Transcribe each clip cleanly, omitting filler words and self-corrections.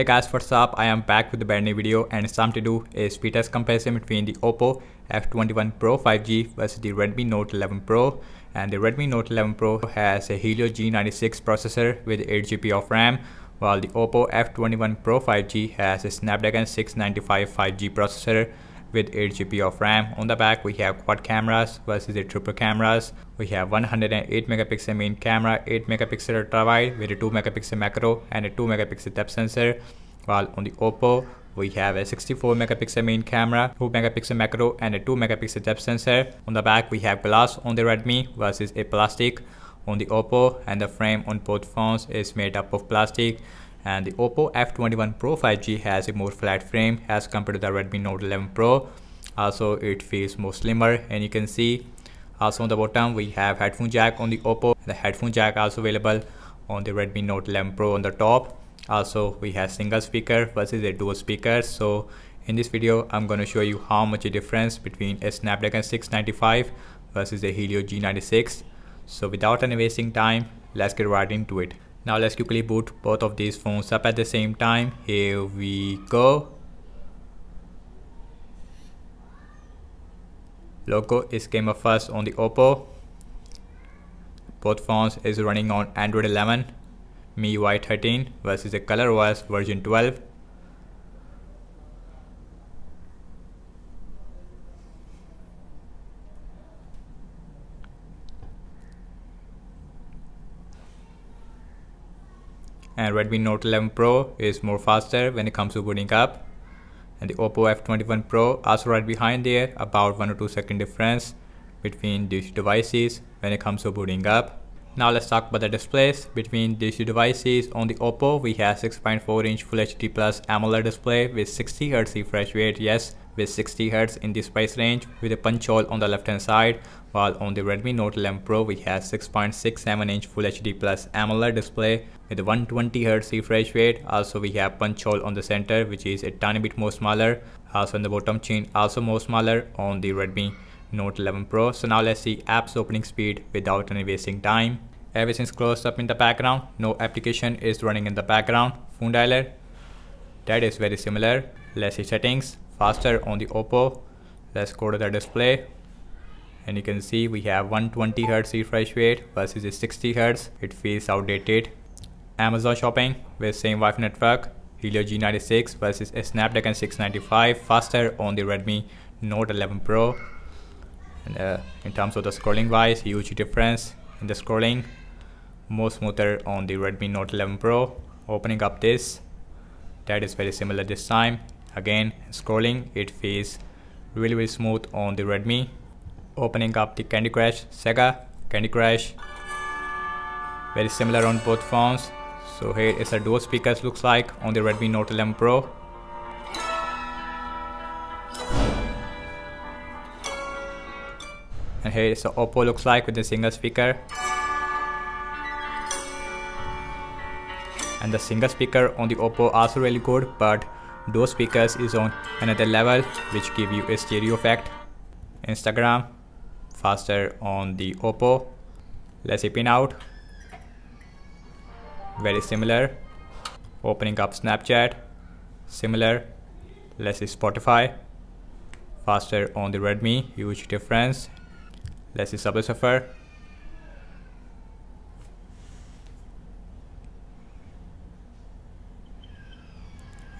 Hey guys, what's up? I am back with a brand new video, and it's time to do a speed test comparison between the Oppo F21 Pro 5G versus the Redmi Note 11 Pro. And the Redmi Note 11 Pro has a Helio G96 processor with 8GB of RAM, while the Oppo F21 Pro 5G has a Snapdragon 695 5G processor with 8GB of RAM. On the back, we have quad cameras versus the triple cameras. We have 108 megapixel main camera, 8 megapixel ultra wide with a 2 megapixel macro and a 2 megapixel depth sensor. While on the Oppo, we have a 64 megapixel main camera, 2 megapixel macro and a 2 megapixel depth sensor. On the back, we have glass on the Redmi versus a plastic on the Oppo, and the frame on both phones is made up of plastic. And the Oppo F21 Pro 5G has a more flat frame as compared to the Redmi Note 11 Pro. Also, it feels more slimmer, and you can see also on the bottom we have headphone jack on the Oppo. The headphone jack also available on the Redmi Note 11 Pro on the top. Also, we have single speaker versus a dual speaker. So in this video, I'm going to show you how much a difference between a Snapdragon 695 versus a Helio G96. So without any wasting time, let's get right into it. Now let's quickly boot both of these phones up at the same time. Here we go. Logo is came up first on the Oppo. Both phones is running on Android 11, MIUI 13 versus the ColorOS version 12. And Redmi Note 11 Pro is more faster when it comes to booting up, and the Oppo F21 Pro also right behind there, about 1 or 2 second difference between these devices when it comes to booting up. Now let's talk about the displays between these two devices. On the Oppo, we have 6.4-inch Full HD Plus AMOLED display with 60Hz refresh rate. Yes, with 60Hz in this price range, with a punch hole on the left hand side. While on the Redmi Note 11 Pro, we have 6.67-inch Full HD Plus AMOLED display with 120Hz refresh rate. Also, we have punch hole on the center, which is a tiny bit more smaller. Also, on the bottom chin, also more smaller on the Redmi Note 11 Pro. So now let's see apps opening speed without any wasting time. Everything's closed up in the background. No application is running in the background. Phone dialer, that is very similar. Let's see settings. Faster on the Oppo. Let's go to the display, and you can see we have 120Hz refresh rate versus 60Hz. It feels outdated. Amazon shopping with same Wi-Fi network. Helio G96 versus a Snapdragon 695. Faster on the Redmi Note 11 Pro. And in terms of the scrolling wise, huge difference in the scrolling. More smoother on the Redmi Note 11 Pro. Opening up this, that is very similar this time. Again, scrolling, it feels really, really smooth on the Redmi. Opening up the Candy Crush Saga, Candy Crush, very similar on both phones. So here is a dual speakers looks like on the Redmi Note 11 Pro. And here is the Oppo looks like with the single speaker. And the single speaker on the Oppo also really good, but dual speakers is on another level, which give you a stereo effect. Instagram, faster on the Oppo. Let's see pin out, very similar. Opening up Snapchat, similar. Let's see Spotify, faster on the Redmi, huge difference. Let's see Subway Surfer,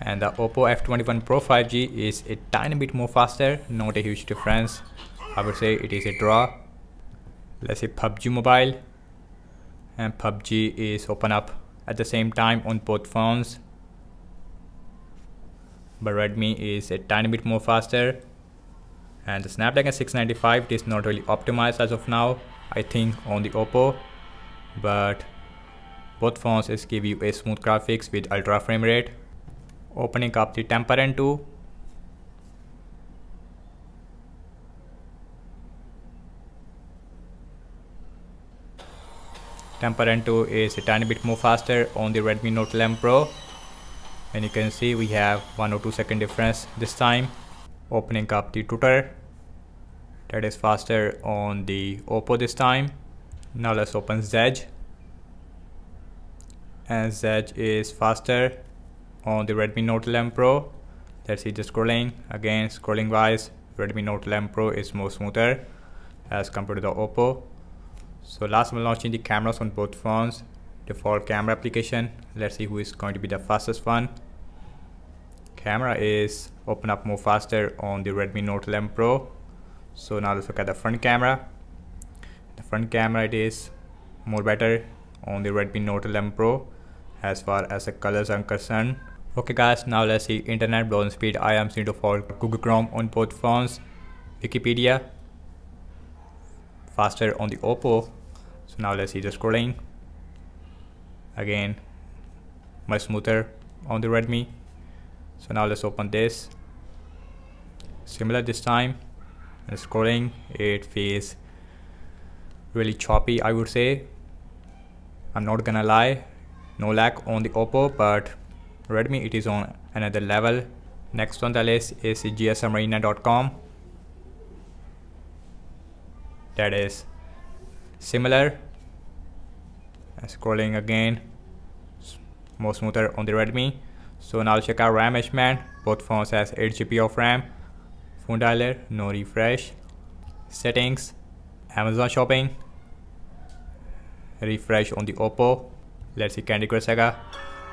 and the Oppo F21 Pro 5G is a tiny bit more faster, not a huge difference. I would say it is a draw. Let's see PUBG Mobile, and PUBG is open up at the same time on both phones, but Redmi is a tiny bit more faster. And the Snapdragon 695 is not really optimized as of now, I think, on the Oppo, but both phones is give you a smooth graphics with ultra frame rate. Opening up the Temperate 2, Temperate 2 is a tiny bit more faster on the Redmi Note 11 Pro, and you can see we have 1 or 2 second difference this time. Opening up the Twitter, that is faster on the Oppo this time. Now let's open Zedge, and Zedge is faster on the Redmi Note 11 Pro. Let's see the scrolling. Again, scrolling wise, Redmi Note 11 Pro is more smoother as compared to the Oppo. So last we're launching the cameras on both phones. Default camera application. Let's see who is going to be the fastest one. Camera is open up more faster on the Redmi Note 11 Pro. So now let's look at the front camera. The front camera, it is more better on the Redmi Note 11 Pro as far as the colors are concerned. Okay guys, now let's see internet browsing speed. I am seeing default Google Chrome on both phones. Wikipedia faster on the Oppo. So now let's see the scrolling. Again, much smoother on the Redmi. So now let's open this. Similar this time. And scrolling, it feels really choppy, I would say. I'm not gonna lie, no lag on the Oppo, but Redmi, it is on another level. Next on the list is gsmarena.com. That is similar. And scrolling again, more smoother on the Redmi. So now check out RAM management. Both phones has 8GB of RAM. Phone dialer, no refresh. Settings, Amazon shopping. Refresh on the Oppo. Let's see Candy Crush Saga.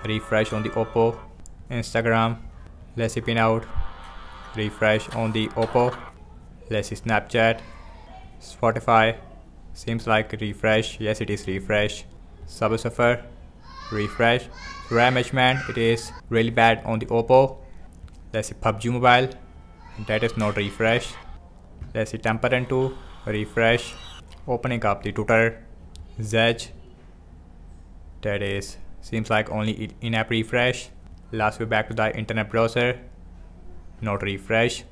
Refresh on the Oppo. Instagram. Let's see pin out. Refresh on the Oppo. Let's see Snapchat. Spotify. Seems like refresh. Yes, it is refresh. Subway Surfer. Refresh. RAM management, it is really bad on the Oppo. Let's see PUBG Mobile. That is not refresh. Let's see Temperate 2. Refresh. Opening up the Twitter. Zedge. That is, seems like only in-app refresh. Last, we're back to the internet browser, not refresh.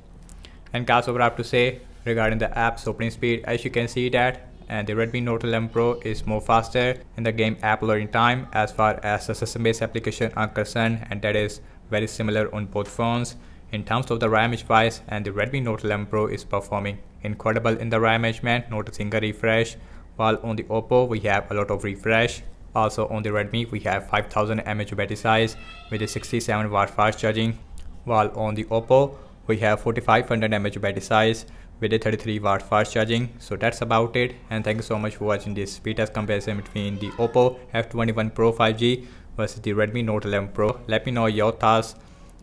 And guys, what I have to say regarding the app's opening speed, as you can see that, and the Redmi Note 11 Pro is more faster in the game app loading time as far as the system-based application are concerned, and that is very similar on both phones. In terms of the RAM wise, and the Redmi Note 11 Pro is performing incredible in the RAM management, not a single refresh, while on the Oppo we have a lot of refresh. Also on the Redmi we have 5000 mAh battery size with a 67 watt fast charging, while on the Oppo we have 4500 mAh battery size with a 33 watt fast charging. So that's about it, and thank you so much for watching this speed test comparison between the Oppo F21 Pro 5G versus the Redmi Note 11 Pro. Let me know your thoughts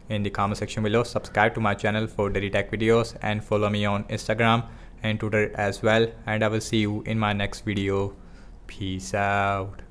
in the comment section below. Subscribe to my channel for daily tech videos and follow me on Instagram and Twitter as well, and I will see you in my next video. Peace out.